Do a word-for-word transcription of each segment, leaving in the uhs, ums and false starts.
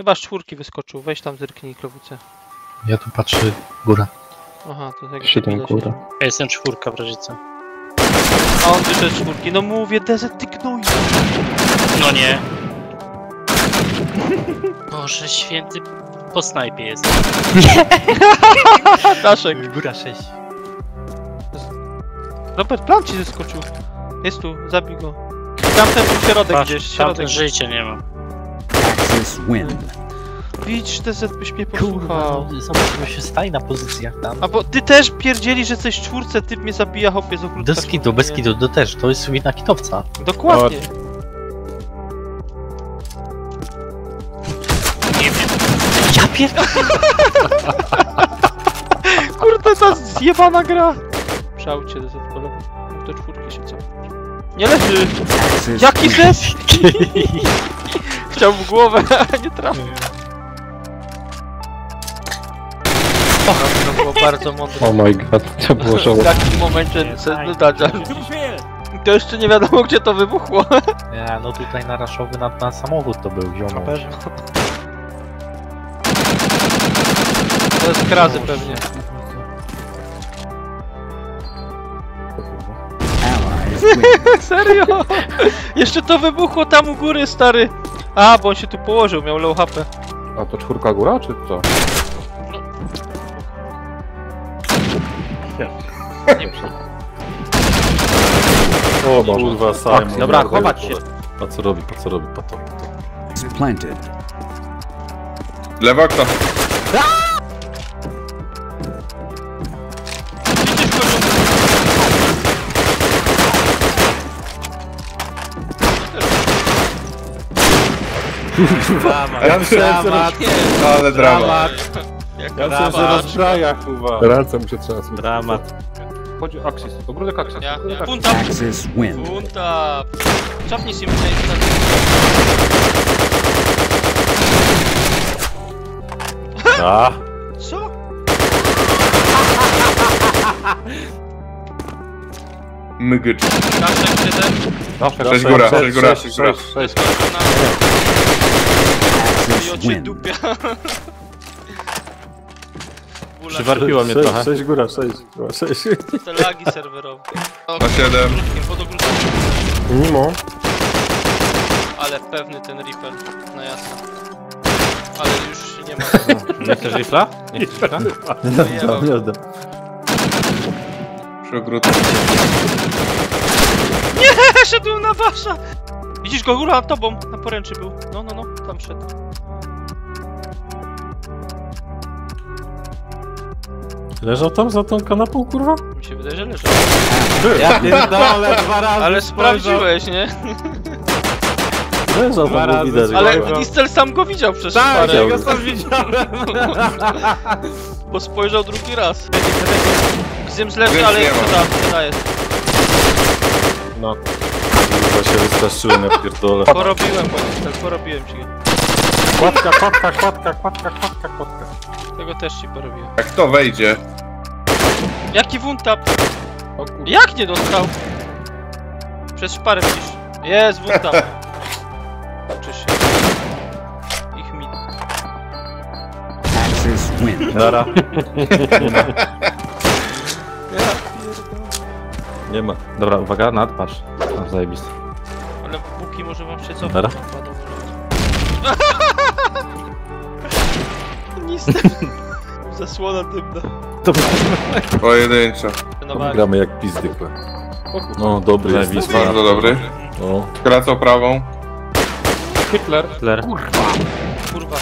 Chyba z czwórki wyskoczył, weź tam zerknij Klowuce. Ja tu patrzę, góra. Aha, to tak się góra. Ja jestem czwórka w razie co. A on wyszedł czwórki, no mówię, Dezet, ty gnój. No nie. Boże święty, po snajpie jest. Daszek. Góra sześć. Robert, plan ci zeskoczył. Jest tu, zabij go. Tamten był środek Pasz, gdzieś, środek. Życie nie ma. Widź, Dezet, byś mnie posłuchał. Zobaczmy się staj na pozycjach tam. A bo ty też pierdzieli, że coś czwórce, typ mnie zabija, hopie z okrutka. Bez kitu, bez kitu, to też, to jest jedna kitowca. Dokładnie. Or. Ja pierdolę! Kurde, ta zjebana gra! Przałcie, Dezet, po lewo. Do czwórki się co? Nie leży! Jaki deski! Chciał w głowę, a nie trafił. To było bardzo mądre. Oh my god, to było żałoby. W takim momencie to jeszcze nie wiadomo, gdzie to wybuchło. Nie, no tutaj na raszowy na, na samochód to był ziomo. To jest krazy pewnie. Serio? Jeszcze to wybuchło tam u góry, stary. A, bo on się tu położył, miał low H P. A to czwórka góra, czy co? Nie o, kurwa, Simon. Dobra, chować się. Po co robi, po co robi, po to. Planted. Lewa okno. Dramat, ja myślałem, dramat, roz... ale dramat. Jak ja myślałem, że rozbraja chyba. Ręce mu się trzeba zmienić. Dramat. Chodzi o Axis, ogródek Axis. Ja, ja. Punta! Axis win. Punta! Czapnij się, muszę iść na tym. A? Co? Mygycz. Cześć góra, cześć góra, cześć góra. Oczy dupia. Przywarpiła mnie trochę. sześć góra, sześć. To lagi serwerowe. Na siedem. Mimo. Ale pewny ten Reaper. No jasne. Ale już nie ma. Nie chcesz rifla? Nie chcesz rifla? Nie oddam. Przy ogródku. Nie, szedł na wasza. Widzisz go, góra nad tobą. Na poręczy był. No, no, no. Tam szedł. Leżał tam za tą kanapą, kurwa? Mi się wydaje, że leżał. Ja pierdolę, dwa razy. Ale sprawdziłeś, nie? Leżał dwa tam, razy, widać. Ale Distel sam go widział przecież. Tak, ja go sam widziałem. Bo spojrzał drugi raz. Zim zleży, ale jest tam, jest. No. Chyba się wystraszyłem, ja pierdolę. Porobiłem, Distel, porobiłem ci. Kładka, kładka, kładka, kładka, kładka, kładka. Tego też ci porobiłem. Jak to wejdzie? Jaki wuntap? Jak nie dostał? Przez szparę wcisz. Jest wuntap. Oczy się. Ich min. Axis win. Dara. Nie ma. Dobra, uwaga, nadpatrz. Tam zajebiste. Ale póki może wam się cofnąć. Dara. Zasłona dymna. To pojedyncza. Gramy jak pizdykle. No dobry jest. Jest bardzo dobry. No. Kracą prawą. Hitler. Hitler. Kurwa. Kurwa.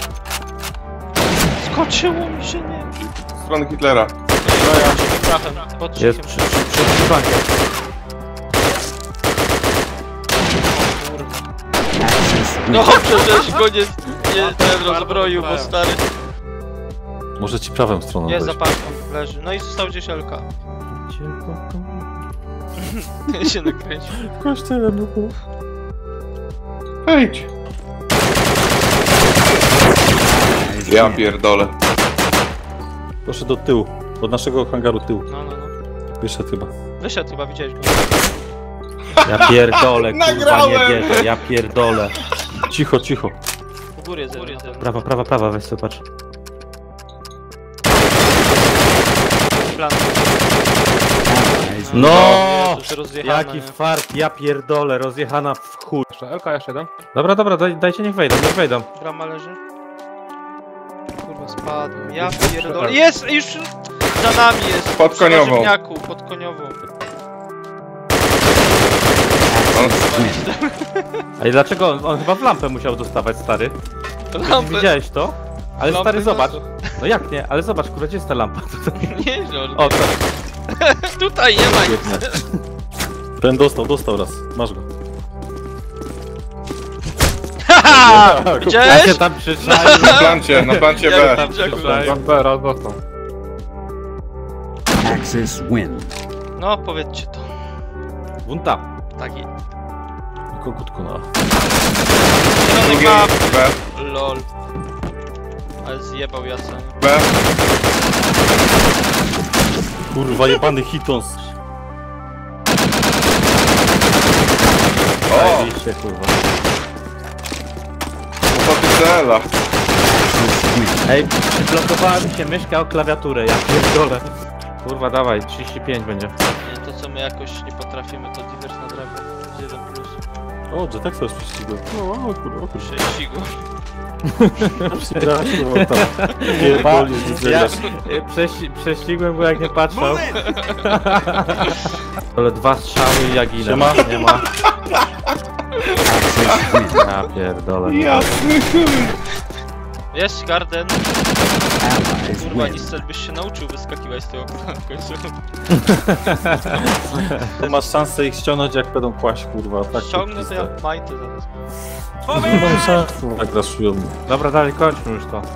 Skoczyło mi się nie. Z strony Hitlera. Jest przy bank. No przecież go nie, nie rozbroił, bo stary. Może ci prawą stroną jest wejść. Za parką leży. No i został gdzieś Elka. Ja się nakręcił. Kościele mu było. Ejdź! Ja pierdolę. Proszę do tyłu. Od naszego hangaru tyłu. No, no, no. Wyszedł chyba. Wyszedł chyba, widziałeś go. Ja pierdolę, kurwa, nie wierzę. Ja pierdolę. Cicho, cicho. góry jest jeden. Prawa, prawa, prawa, weź sobie patrz. No, jaki fart, ja pierdolę, rozjechana w chuj. Elka, jeszcze jeden. Dobra, dobra, daj, dajcie, niech wejdą, niech wejdą. Brama leży. Kurwa, spadłem, ja pierdolę. Jest, już za nami jest. Pod koniową. Pod koniową. Ale dlaczego on, on chyba w lampę musiał dostawać, stary? Lampę. Widziałeś to? Ale lampę stary, zobacz. No jak nie? Ale zobacz, kurwa, gdzie jest ta lampa tutaj? Nie, żol. O, tak. Tutaj nie ma nic. Ten dostał, dostał raz. Masz go. Haha! Widziałeś? Ja się tam przytrzymałem. Na plancie, na plancie B. Na B, raz dostał. Axis win. No, powiedzcie to. Wunta. Taki. Kogutku na. No, lol. Ale zjebał Jacek. B. Kurwa, jebany hitons. O! Zajebiście, kurwa. Popytela. Ej, blokowała mi się myszka o klawiaturę, ja pierdolę. Kurwa, dawaj, trzydzieści pięć będzie. To co my jakoś nie potrafimy, to divers na drewno. Z jeden plus. O, że tak sobie prześcigłem. O, o, kurwa, o, kurwa. Prześcigłem. Prześcigłem, tak. Prześcigłem go, jak nie patrzał. Ale dwa strzały, jak ile. Siema. Nie ma. Ja pierdolę. Jasny chuj. Jest garden. Kurwa, Nistel, byś się nauczył wyskakiwać z tego kurwa w końcu. To masz szansę ich ściągnąć, jak będą kłaść, kurwa. Tak, ściągnę to ja majty zaraz. Mam szansę. Tak raszują. Dobra, dalej kończmy już to.